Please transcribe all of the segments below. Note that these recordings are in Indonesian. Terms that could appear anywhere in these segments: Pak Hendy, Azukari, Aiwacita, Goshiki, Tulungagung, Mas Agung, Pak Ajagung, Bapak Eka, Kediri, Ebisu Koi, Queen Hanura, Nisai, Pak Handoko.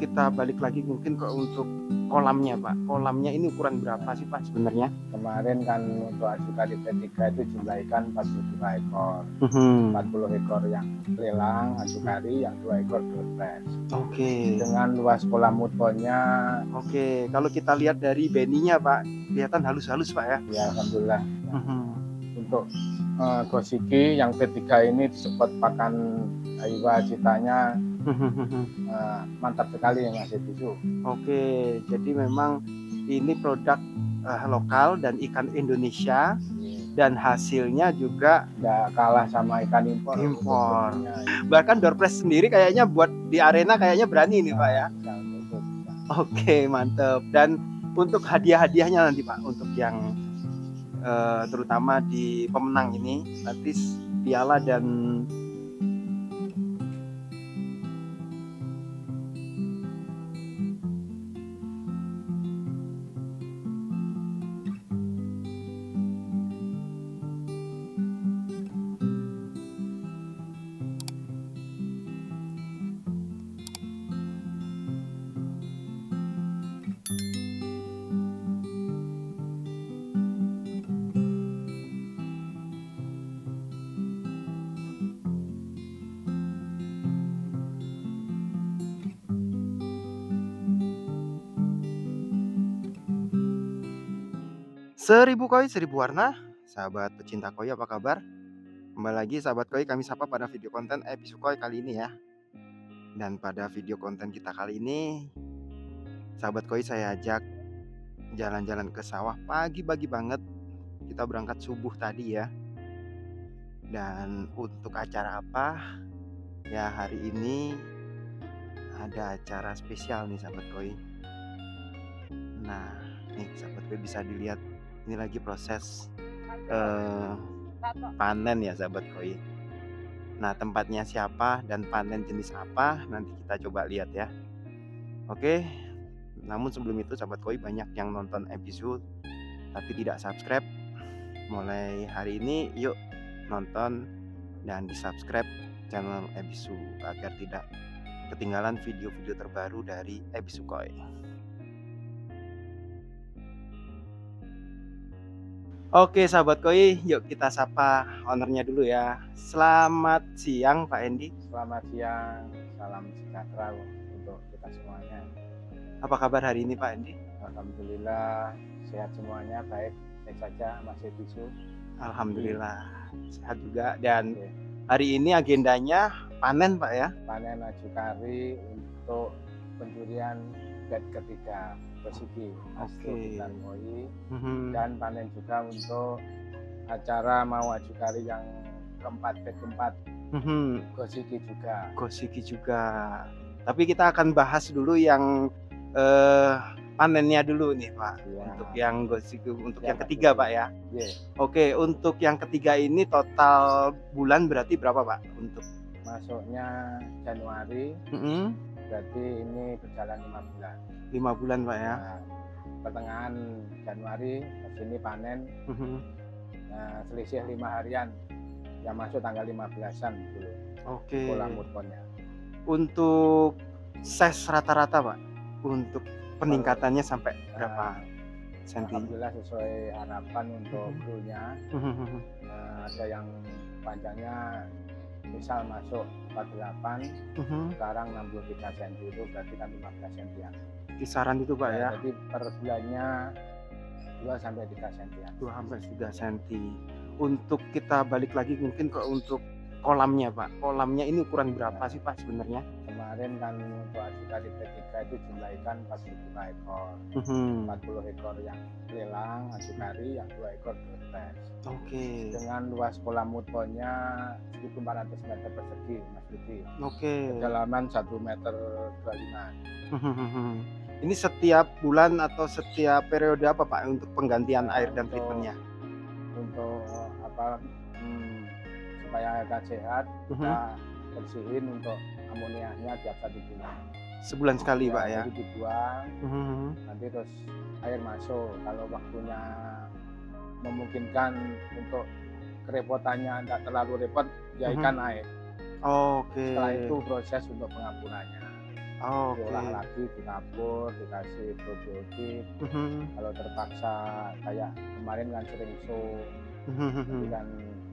kita balik lagi mungkin ke untuk kolamnya Pak. Kolamnya ini ukuran berapa sih Pak sebenarnya? Kemarin kan untuk Azukari P3 itu jumlah ikan 42 ekor. 40 ekor yang lelang Azukari, yang 2 ekor geprek. Oke. Dengan luas kolam mutonya. Oke, kalau kita lihat dari beninya Pak, kelihatan halus-halus Pak ya? Ya, alhamdulillah. Untuk Goshiki yang P3 ini sempat pakan Aiwa citanya mantap sekali ya Mas Ebisu. Oke, jadi memang ini produk lokal dan ikan Indonesia dan hasilnya juga nggak kalah sama ikan impor. Bahkan Doorpress sendiri kayaknya buat di arena kayaknya berani nih Pak ya. Oke, mantep. Dan untuk hadiah-hadiahnya nanti Pak, untuk yang terutama di pemenang ini nanti piala dan Seribu Koi, Seribu Warna. Sahabat pecinta koi, apa kabar? Kembali lagi sahabat koi, kami sapa pada video konten Ebisu Koi kali ini ya. Dan pada video konten kita kali ini, sahabat koi, saya ajak jalan-jalan ke sawah pagi-pagi banget. Kita berangkat subuh tadi ya. Dan untuk acara apa? Ya, hari ini ada acara spesial nih sahabat koi. Nah, nih sahabat koi bisa dilihat. Ini lagi proses panen ya sahabat koi. Nah, tempatnya siapa dan panen jenis apa nanti kita coba lihat ya. Oke, namun sebelum itu sahabat koi, banyak yang nonton episode tapi tidak subscribe. Mulai hari ini yuk nonton dan di subscribe channel Ebisu agar tidak ketinggalan video-video terbaru dari Ebisu Koi. Oke sahabat koi, yuk kita sapa ownernya dulu ya. Selamat siang Pak Hendy. Selamat siang, salam sejahtera untuk kita semuanya. Apa kabar hari ini Pak Hendy? Alhamdulillah, sehat semuanya, baik saja Mas Ebisu. Alhamdulillah, sehat juga. Dan hari ini agendanya panen Pak ya? Panen Azukari untuk penjurian bed ketiga. Goshiki, dan Koi, dan panen juga untuk acara mau Azukari yang keempat. Goshiki juga. Tapi kita akan bahas dulu yang panennya dulu nih Pak. Ya. Untuk yang Goshiki, untuk yang ketiga Pak ya. Oke, untuk yang ketiga ini total bulan berarti berapa Pak? Untuk masuknya Januari. Berarti ini berjalan 5 bulan. 5 bulan Pak ya. Nah, pertengahan Januari ini panen. Nah, selisih 5 harian yang masuk tanggal 15-an dulu. Oke. Kolam mutponnya. Untuk size rata-rata Pak, untuk peningkatannya sampai berapa senti? Alhamdulillah sesuai harapan untuk krunya. Ada yang panjangnya misal masuk 48, sekarang 63 cm itu berarti kan 15 cm. Kisaran itu Pak ya? Jadi per bulannya 2-3 cm. 2-3 cm. Untuk kita balik lagi mungkin ke untuk kolamnya Pak. Kolamnya ini ukuran berapa sih Pak sebenarnya? Kemarin kan untuk Azukari P3 itu jumlah ikan 42 ekor. 40 ekor yang lelang Azukari, yang 2 ekor geprek. Oke. Dengan luas kolam mutponnya 1.400 meter persegi Mas Budi. Oke. Kedalaman 1,25 meter. Ini setiap bulan atau setiap periode apa Pak untuk penggantian air dan treatmentnya? Untuk apa? Supaya agak sehat, kita bersihin untuk amoniaknya tiap 1 bulan. Sebulan sekali Pak ya? Jadi dibuang, nanti terus air masuk. Kalau waktunya memungkinkan untuk kerepotannya tidak terlalu repot, ya ikan naik. Oke. Setelah itu proses untuk pengampunannya. Oh, diolah okay. Lagi di dapur, dikasih probiotik. Kalau terpaksa kayak kemarin kan sering show, tapi kan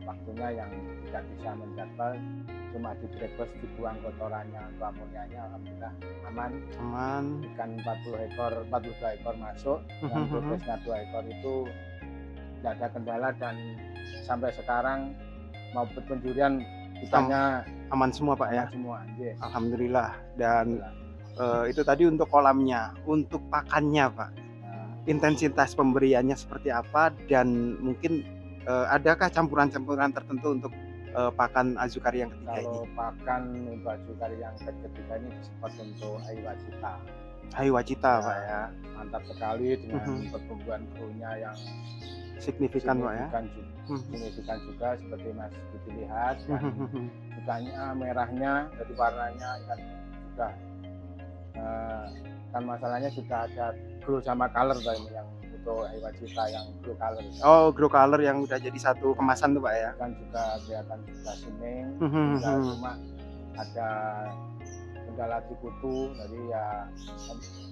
waktunya yang tidak bisa menjadwal, cuma di breakfast dibuang kotorannya, amonianya, alhamdulillah aman. Aman. Ikan 40 ekor, 42 ekor masuk, yang progresnya 2 ekor itu tidak ada kendala dan sampai sekarang maupun penjurian ikannya aman semua Pak ya? Semua, yes. Alhamdulillah. Dan alhamdulillah. Itu tadi untuk kolamnya, untuk pakannya Pak. Nah, intensitas pemberiannya seperti apa dan mungkin adakah campuran-campuran tertentu untuk pakan Azukari yang ketiga ini? Kalau pakan untuk Azukari yang ketiga ini sempat untuk Aiwacita. Aiwacita ya, Pak ya. Mantap sekali dengan pertumbuhan krunya yang signifikan Pak ya. Signifikan juga seperti Mas dilihat kan ikannya merahnya, jadi warnanya ikan sudah kan masalahnya sudah ada glow sama color tadi yang Aiwacita yang grow color. Oh, grow color yang udah jadi satu kemasan tuh Pak ya. Kan juga kelihatan juga kuning, cuma ada kendala di kutu, jadi ya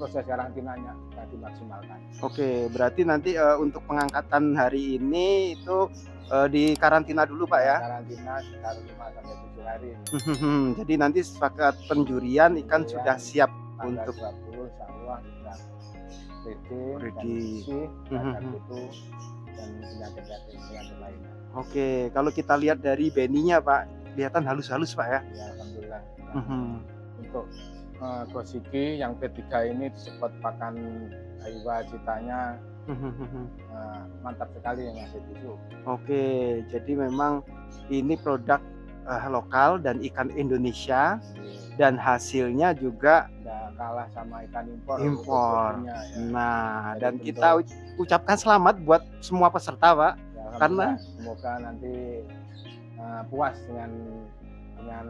proses karantinanya nggak dimaksimalkan. Oke, berarti nanti untuk pengangkatan hari ini itu di karantina dulu Pak ya? Karantina sekitar 5-7 hari. Jadi nanti sepakat penjurian ikan sudah siap untuk dan penyakit lainnya. Oke, kalau kita lihat dari beninya Pak, kelihatan halus-halus Pak ya? Ya, alhamdulillah. Untuk Goshiki yang P3 ini disebut pakan Aiwacitanya mantap sekali ya Mas Ebisu. Oke, jadi memang ini produk lokal dan ikan Indonesia dan hasilnya juga nggak kalah sama ikan impor. Ya. Nah, jadi dan tentu kita ucapkan selamat buat semua peserta Pak ya, karena semoga nanti puas dengan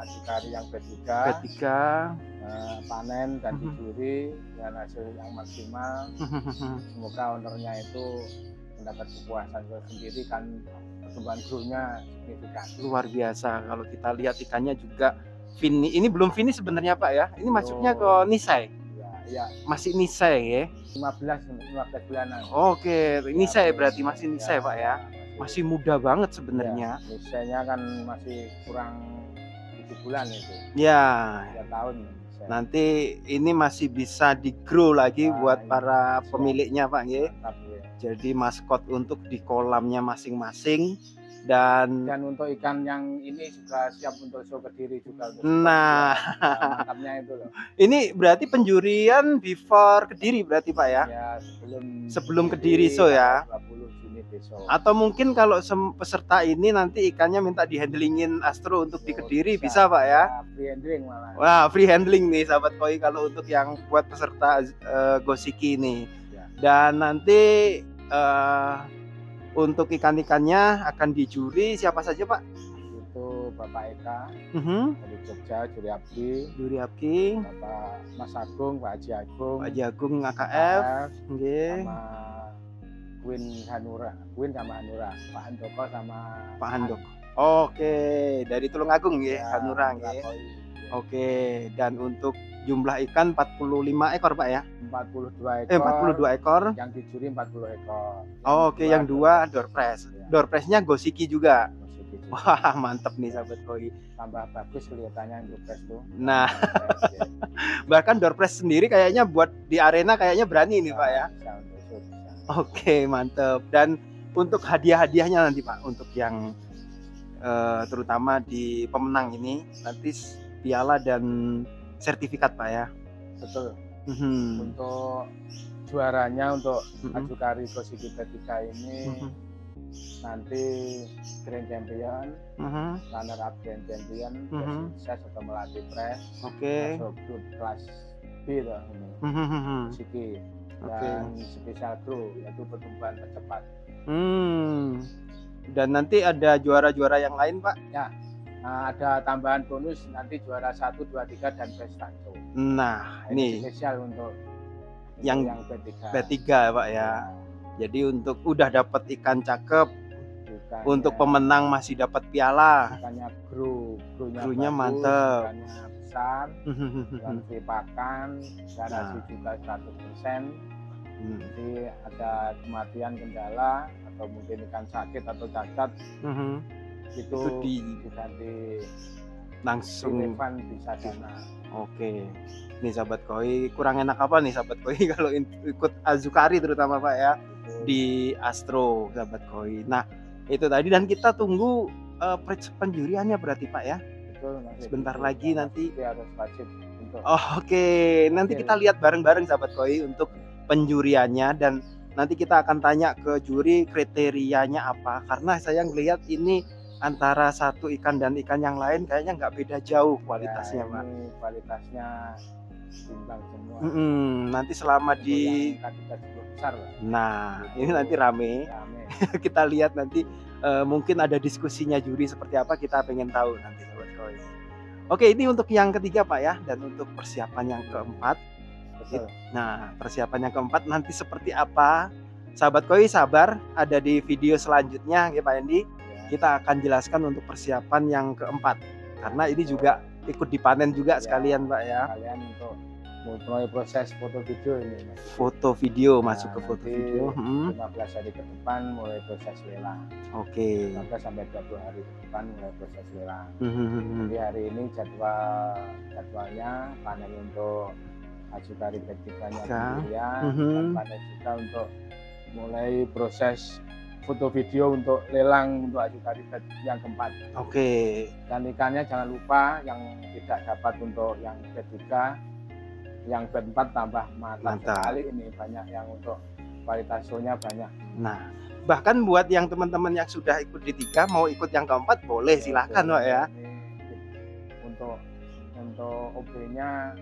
Azukari yang P3 panen dan dicuri dengan hasil yang maksimal. Semoga ownernya itu mendapat kepuasan sendiri kan pertumbuhan grownya signifikan. Luar biasa kalau kita lihat ikannya juga finish. Ini belum finish sebenarnya Pak ya. Ini masuknya ke nisai. Ya, ya. Masih nisai ya. 15 bulanan. Oke, nisai berarti masih nisai ya, Pak ya. Masih muda banget sebenarnya. Ya, nisainya kan masih kurang 7 bulan itu. Ya. 3 tahun. Nisai. Nanti ini masih bisa di-grow lagi buat para pemiliknya Pak ya. Jadi maskot untuk di kolamnya masing-masing dan untuk ikan yang ini juga siap untuk show Kediri juga. Nah, mantapnya itu loh. Ini berarti penjurian before Kediri berarti Pak ya? Ya, sebelum Kediri show ya. 20 Juni besok. Atau mungkin kalau peserta ini nanti ikannya minta dihandlingin Astro untuk di Kediri bisa Pak ya? Free handling malah. Wah, free handling nih sahabat koi kalau untuk yang buat peserta Goshiki ini. Dan nanti untuk ikan-ikannya akan dijuri siapa saja Pak? Itu Bapak Eka dari Jogja, Juri Abdi, Bapak Mas Agung, Pak Ajagung, AKF, sama Queen sama Hanura, Pak Handoko sama Pak Handoko. Oke, dari Tulungagung ya, Hanura ya. Oke, dan untuk jumlah ikan 45 ekor Pak ya? 42 ekor. 42 ekor. Yang dicuri 40 ekor. Oh, oke, yang dua door press. Ya. Door pressnya Goshiki juga. Wah, mantep nih sahabat koi. Tambah bagus kelihatannya door press tuh. Nah, bahkan door press sendiri kayaknya buat di arena kayaknya berani nih Pak ya. Bisa. Oke, mantep. Dan untuk hadiah-hadiahnya nanti Pak, untuk yang terutama di pemenang ini nanti piala dan sertifikat Pak ya. Betul. Untuk juaranya untuk Azukari Goshiki P3 ini nanti Grand Champion, Runner Up Grand Champion, sukses atau melatih press, masuk grup kelas B lah ini, Goshiki dan spesial crew yaitu pertumbuhan tercepat. Dan nanti ada juara-juara yang lain Pak? Ya. Nah, ada tambahan bonus nanti juara 1, 2, 3 dan prestanto. Nah, ini spesial untuk yang P3 Pak ya. Jadi untuk udah dapat ikan cakep, ikannya, untuk pemenang masih dapat piala. Ikannya grow-nya mantep. Ikannya besar, donasi pakan garasi juga 100%. Jadi ada kematian kendala atau mungkin ikan sakit atau cacat, itu bisa langsung bisa sana. Oke, nih sahabat koi, kurang enak apa nih sahabat koi kalau ikut Azukari terutama Pak ya di Astro sahabat koi. Nah itu tadi, dan kita tunggu penjuriannya berarti Pak ya. Betul, sebentar itu, lagi nanti. Harus wajib untuk... Oke, nanti kita lihat bareng-bareng sahabat koi untuk penjuriannya, dan nanti kita akan tanya ke juri kriterianya apa, karena saya ngelihat ini antara satu ikan dan ikan yang lain kayaknya nggak beda jauh kualitasnya ya, Pak. Kualitasnya seimbang semua. Nanti selama itu di besar, nah gitu. Ini nanti rame. Kita lihat nanti mungkin ada diskusinya juri seperti apa, kita pengen tahu nanti sahabat koi. Oke, ini untuk yang ketiga Pak ya, dan untuk persiapan yang keempat. Nah, persiapan yang keempat nanti seperti apa? Sahabat koi sabar, ada di video selanjutnya ya Pak Hendy. Kita akan jelaskan untuk persiapan yang keempat, karena ini juga ikut dipanen juga sekalian Pak ya. Kalian untuk mulai proses foto video ini. Foto video masuk ke foto video. 15 hari ke depan mulai proses lelang. Oke. 15 sampai 20 hari ke depan mulai proses lelang. Jadi hari ini jadwalnya panen untuk Azukari praktikannya kemudian, dan panen juga untuk mulai proses foto video untuk lelang untuk Azukari yang keempat. Oke. Dan ikannya jangan lupa yang tidak dapat untuk yang ketiga, yang keempat tambah mata sekali. Ini banyak yang untuk kualitas show-nya banyak. Nah, bahkan buat yang teman-teman yang sudah ikut di tiga mau ikut yang keempat boleh, silahkan Pak ya. Untuk OB-nya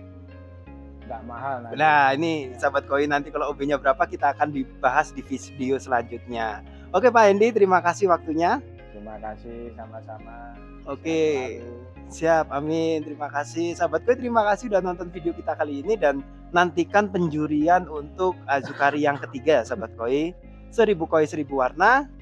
nggak mahal. Nanti. Nah, ini sahabat koi nanti kalau OB-nya berapa kita akan dibahas di video selanjutnya. Oke Pak Hendy, terima kasih waktunya. Terima kasih, sama-sama. Oke, siap, amin. Terima kasih sahabat koi, terima kasih sudah nonton video kita kali ini, dan nantikan penjurian untuk Azukari yang ketiga sahabat koi. 1000 koi 1000 warna.